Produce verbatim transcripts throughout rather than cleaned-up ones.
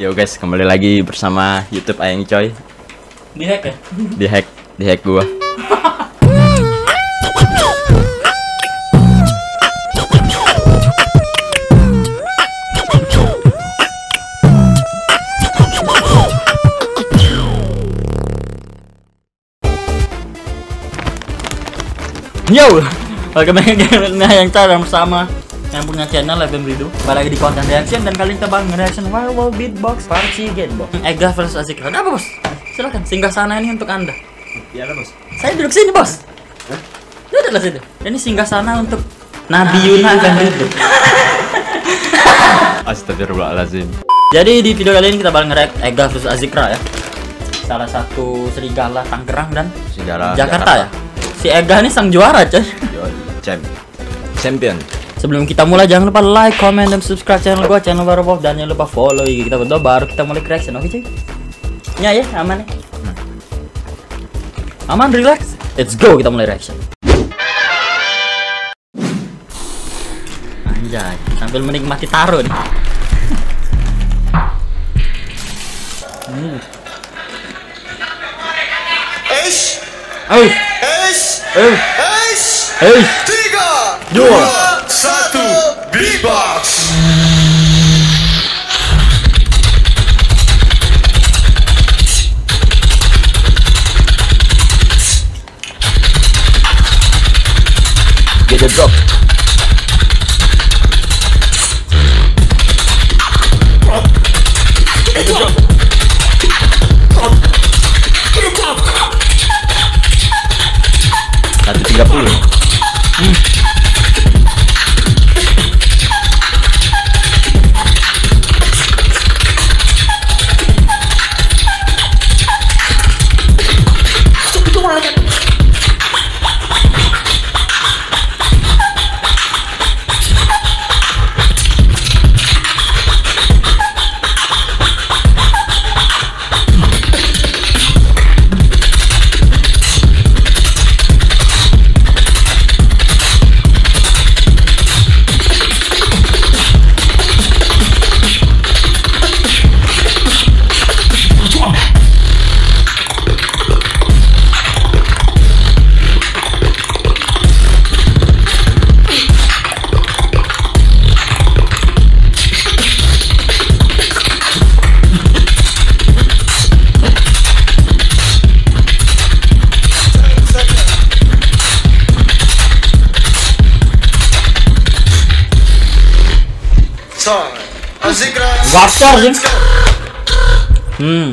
Yo guys, kembali lagi bersama YouTube Ayang Coy. Di hack ya? Di hack, di hack gua. Yo, welcome back again with Ayang Coy bersama yang punya channel F M Ridho. Kembali lagi di konten reaction dan kali ini kita bakal nge-reaction Werewolf Beatbox Part Genbox Ega versus Azikra. Apa bos? Silakan, singgah sana ini untuk anda. Iya bos. Saya duduk sini bos. Hah? Duduklah situ. Ini singgah sana untuk Nabi Yuna dan duduk. Astagfirullahaladzim. Jadi di video kali ini kita bakal nge-react Ega versus Azikra ya. Salah satu serigala Tangerang dan serigala Jakarta, Jakarta ya. Si Ega ini sang juara coy. Champion. Sebelum kita mulai, jangan lupa like, comment, dan subscribe channel gua, channel Werewolf, dan jangan lupa follow I G kita berdua, baru kita mulai reaction, oke cuy? Ya ya, aman ya? Aman, relax, let's go, kita mulai reaction. Anjay, sambil menikmati taro nih. hmm. Eish, eish, eish, eish, eish, tiga, dua. Satu beatbox. Get the drop. Get the drop. Satu tiga puluh. Wajar sih. Hmm.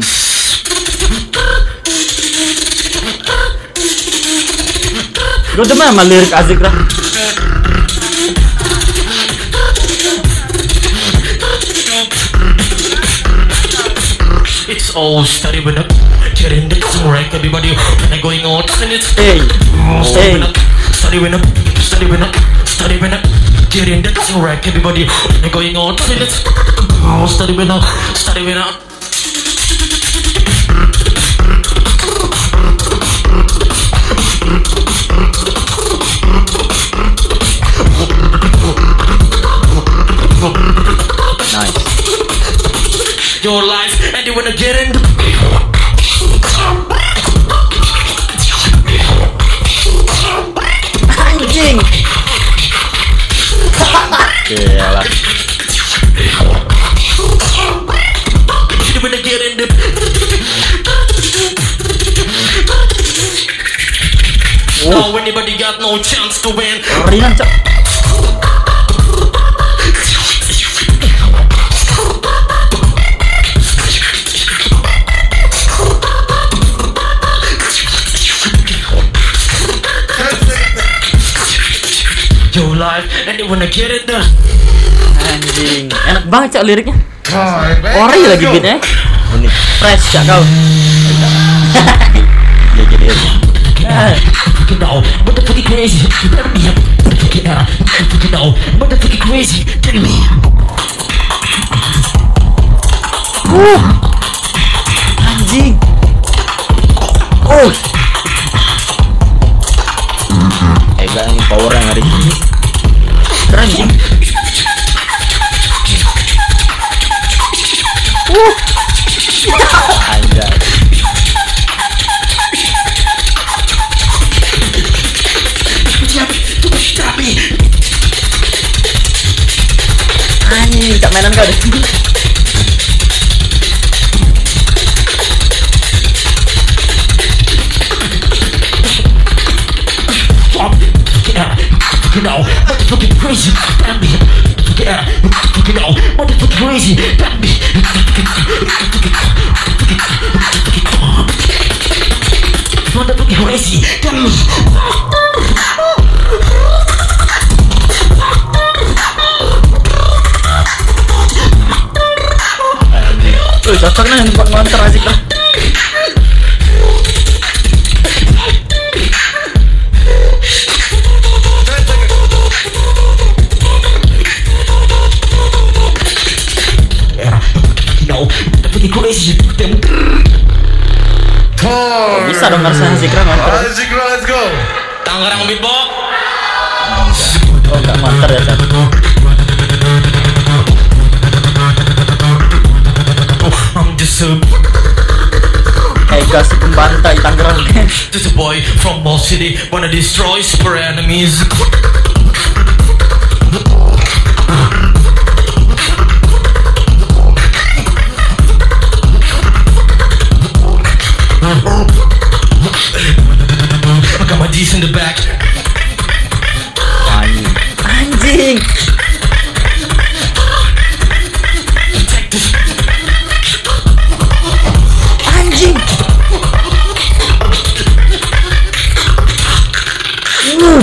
Gue demen sama lirik Azikra. It's all study bener. Getting the correct everybody and going on and it's hey. Hey. Study bener. Study bener. Study bener. Getting the correct everybody and going on and it's oh, study me now, study me now. Nice. Your life, and you wanna get in. Anjing. Hahaha. Oh. No, anybody got no chance to win. Ringan, cok. Your life, and you wanna get it done. Anjing, enak banget cok liriknya. Ori lagi beatnya. Unik, fresh cok kau. Ya jadi ya. Fucking no, motherfucking crazy. Let me fucking no, fucking no, motherfucking crazy. Tell me. Oh, anjing. Oh. Eh, bang, power yang hari ini. Anjing. Anjay. Anjay, tak mainan kau deh. Crazy, baby, yeah, you know, what the crazy, baby. What the crazy, baby. Tuh cocok nih buat monster Azikra. Oh, bisa dong ngerasain Azikra monster. Azikra, let's go. Tangerang Beatbox. Oh, enggak monster ya, kan? Ega si pembantai Tangerang. This is a boy from Ball City, wanna destroy super enemies. In the back. Anjing. Anjing. Uh.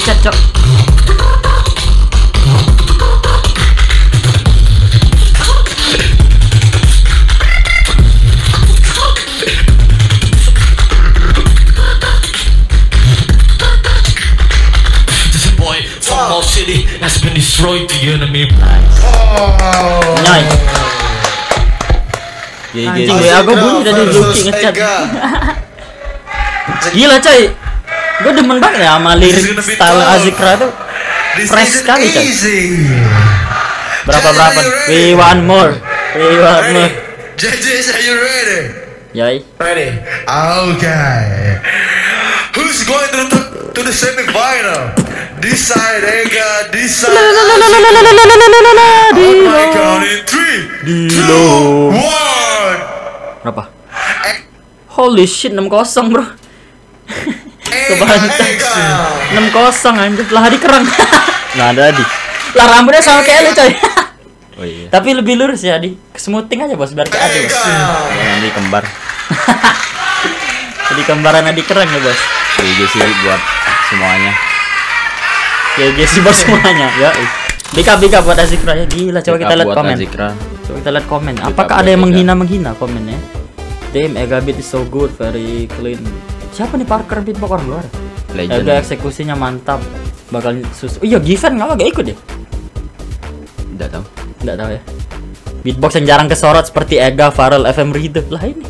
Cocok. This boy from our city has been destroyed the enemy. Nice. Anjing, aku bunyi dari Luki ngecat. Gila coy. Gue demen banget ya sama lirik style Azikra tuh, fresh sekali kan. Berapa-berapa? We want more, we want more. Judges, are you ready? Yoi. Ready? Okay. Who's going to the, to the semi-final? This side Ega, this side Azikra. Oh my god, in three, two, one. Berapa? Holy shit, enam kosong bro. Kebanyakan enam kosong anjir lah Adi Kerang. Nggak ada Adi lah, rambutnya sama kayak lu coy. Oh, iya. Tapi lebih lurus ya Adi, kesemuting aja bos, biar kayak Adi bos. Ini kembar. Jadi kembaran Adi Kerang ya bos. G G buat semuanya, G G buat semuanya ya. Bika-bika buat Azikra ya, gila. Coba kita lihat komen, coba kita lihat komen, apakah ada yang menghina-menghina komennya. Damn, Ega beat is so good, very clean. Siapa nih Parker Beatbox orang luar? Legend. Ega eksekusinya mantap. Bakal sus. Oh iya, Givan nggak agak ikut deh. Tidak tahu. Tidak tahu ya. Beatbox yang jarang kesorot seperti Ega, Farel, F M Ridho lah ini.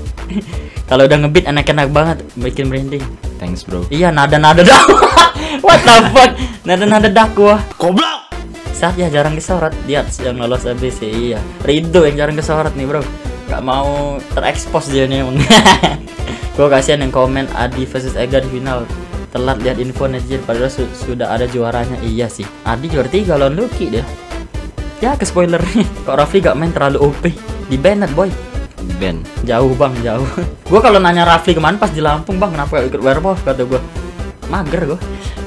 Kalau udah ngebeat enak-enak banget, bikin merinding. Thanks bro. Iya, nada-nada dakwah. What the fuck? Nada-nada dakwah. Goblok. Saat ya jarang kesorot. Lihat yang lolos A B C. Iya. Ridho yang jarang kesorot nih bro. Gak mau terekspos dia nih emang. Gue kasihan yang komen Adi versus Ega di final. Telat lihat info netizen padahal su sudah ada juaranya. Iya sih, Adi juara tiga lawan Luki deh. Ya ke spoiler nih, kok Rafly gak main terlalu O P. Di banned boy, ban jauh bang, jauh. Gue kalau nanya Rafly kemana pas di Lampung, bang kenapa gak ikut Werewolf, kata gue mager, gue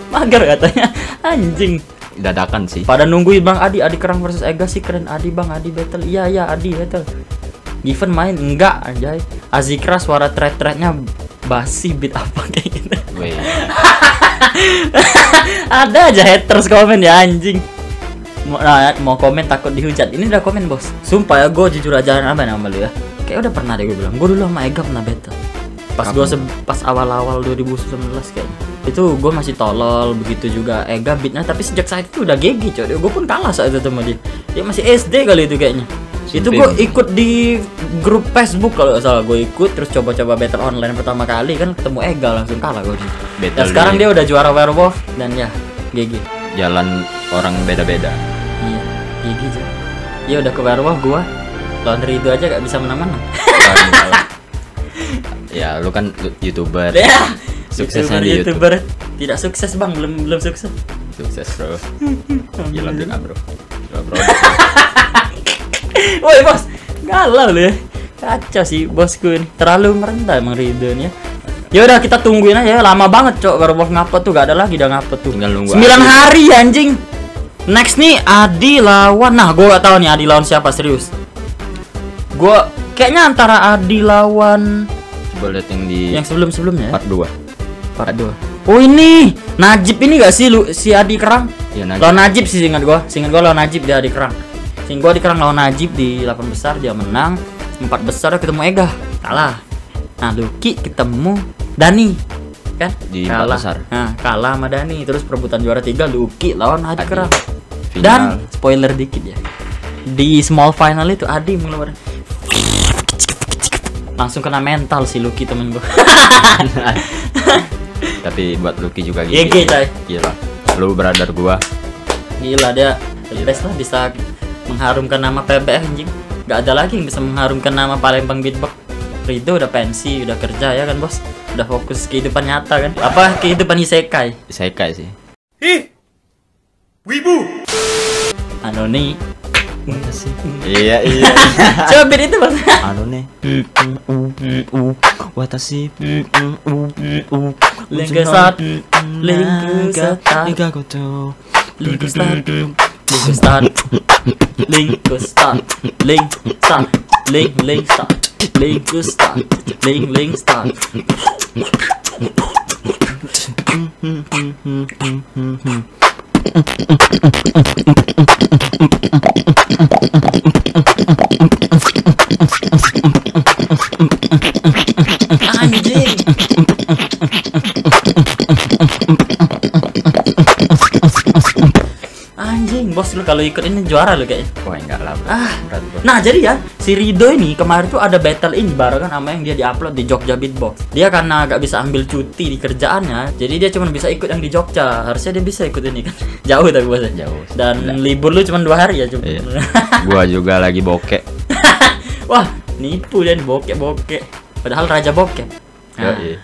mager katanya. Anjing, dadakan sih pada nungguin bang Adi. Adi Kerang versus Ega sih keren. Adi bang, Adi battle. Iya iya Adi battle. Given main enggak anjay. Azikra suara thread-threadnya basi, beat apa kayak gitu. Ada aja haters komen ya anjing. Mau, nah, mau komen takut dihujat. Ini udah komen bos. Sumpah ya, gue jujur aja apa nama lu ya. kayak udah pernah deh gue bilang, gue dulu sama Ega pernah battle pas gue pas awal-awal dua ribu sembilan belas kayak itu gue masih tolol begitu juga. Ega beatnya tapi sejak saat itu udah gigi coy, gue pun kalah saat itu sama dia, dia masih S D kali itu kayaknya. Itu gue ikut di grup Facebook kalau nggak salah, gue ikut terus coba-coba battle online pertama kali kan ketemu Ega langsung kalah gue. Nah, sekarang dia udah juara Werewolf dan ya G G. Jalan orang beda-beda. Iya, G G aja. Ya udah ke Werewolf gue lawan Ridho aja gak bisa menang-menang. Ya lu kan YouTuber. Ya, suksesnya YouTuber, di YouTube. YouTuber. Tidak sukses bang, belum belum sukses. Sukses bro. Gila juga bro. Gila bro. Woi bos, galau lu ya. Kacau sih bosku ini. Terlalu merendah emang Ridhonya. Ya udah kita tungguin aja, lama banget cok. Baru bos ngapet tuh, gak ada lagi udah ngapet tuh. sembilan hari anjing. Next nih Adi lawan, nah gue gak tau nih Adi lawan siapa serius. Gue kayaknya antara Adi lawan, coba lihat yang di yang sebelum-sebelumnya ya. part dua. Oh ini Najib ini gak sih lu, si Adi Kerang? Iya Najib. Lawan Najib sih ingat gue, ingat gue lawan Najib dia Adi Kerang. Sing gua dikerang lawan Najib di delapan besar dia menang, empat besar ketemu Ega kalah. Nah Luki ketemu Dani kan di kalah. empat besar. Nah, kalah sama Dani terus perebutan juara tiga Luki lawan Adi Kerang. Dan spoiler dikit ya. Di small final itu Adi mengeluarkan langsung kena mental si Luki temen gua. Tapi buat Luki juga gini. Gigi, coy. Gila. Lu brother gua. Gila dia the best lah bisa mengharumkan nama P B F anjing. Gak ada lagi yang bisa mengharumkan nama Palembang Beatbox. Ridho udah pensi, udah kerja ya kan bos, udah fokus kehidupan nyata kan. Apa kehidupan isekai? Isekai sih. Ih wibu Anoni. Iya iya. Coba beat itu bos. Anoni. Watashi. Lenggesat. Lenggesat. Igagoto. Lenggesat. Link start, link start, link start, link link start, link start, link link start. Anjing. Anjing bos lu kalau ikut ini juara lu kayaknya. Wah enggak lah bro. Ah. Berat, bro. Nah jadi ya si Ridho ini kemarin tuh ada battle ini barengan sama yang dia diupload di Jogja Beatbox. Dia karena gak bisa ambil cuti di kerjaannya, jadi dia cuma bisa ikut yang di Jogja. Harusnya dia bisa ikut ini kan. Jauh tapi bosnya jauh. Dan nah, libur lu cuma dua hari ya cuma. Iya. Gua juga lagi bokek. Wah nipu dan bokek-bokek. Padahal raja bokek. Nah. Yo, iya.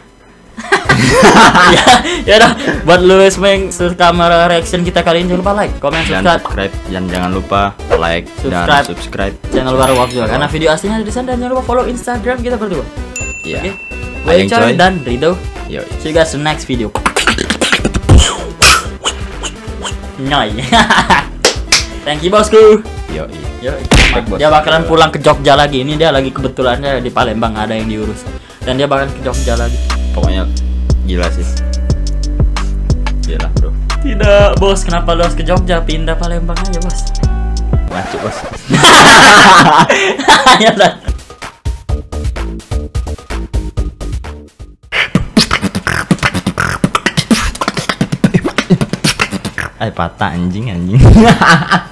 Ya, ya dah. Buat lu semua yang suka reaction kita kali ini jangan lupa like, komen, subscribe. subscribe dan jangan lupa like subscribe. dan subscribe channel Werewolf juga. Karena video aslinya ada di sana dan jangan lupa follow Instagram kita berdua. Iya. Yeah. Okay. Ayang Coy dan Ridho. Yo. See you guys in next video. Nyoy. Thank you bosku. Yo. Yo. Dia bakalan pulang ke Jogja lagi. Ini dia lagi kebetulannya di Palembang ada yang diurus. Dan dia bakalan ke Jogja lagi. Pokoknya gila sih. Gila bro. Tidak bos, kenapa lu harus ke Jogja? Pindah Palembang aja bos. Mati bos. Ya udah. Ay patah anjing anjing.